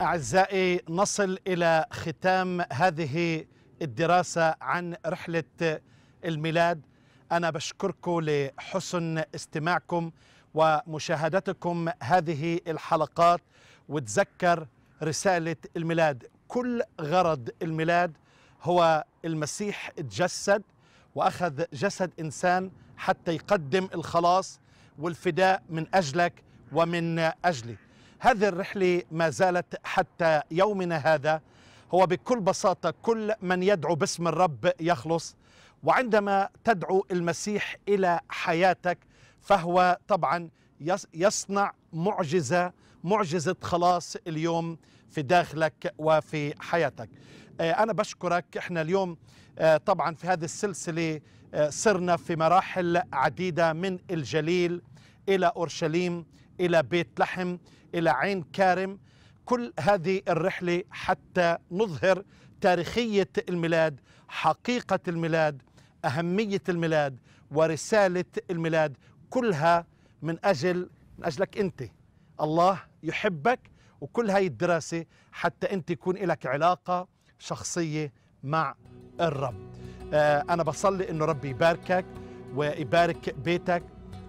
أعزائي، نصل إلى ختام هذه الدراسة عن رحلة الميلاد. أنا بشكركم لحسن استماعكم ومشاهدتكم هذه الحلقات، وتذكر رسالة الميلاد. كل غرض الميلاد هو المسيح اتجسد وأخذ جسد إنسان حتى يقدم الخلاص والفداء من أجلك ومن أجلي. هذه الرحلة ما زالت حتى يومنا هذا. هو بكل بساطة كل من يدعو باسم الرب يخلص، وعندما تدعو المسيح إلى حياتك فهو طبعا يصنع معجزة خلاص اليوم في داخلك وفي حياتك. أنا بشكرك. إحنا اليوم طبعا في هذه السلسلة صرنا في مراحل عديدة، من الجليل إلى أورشليم إلى بيت لحم إلى عين كارم. كل هذه الرحلة حتى نظهر تاريخية الميلاد، حقيقة الميلاد، أهمية الميلاد ورسالة الميلاد، كلها من أجلك أنت. الله يحبك، وكل هاي الدراسة حتى أنت يكون لك علاقة شخصية مع الرب. أنا بصلي أنه ربي يباركك ويبارك بيتك.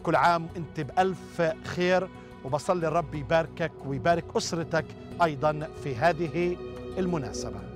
كل عام أنت بألف خير، وبصلي الرب يباركك ويبارك أسرتك أيضا في هذه المناسبة.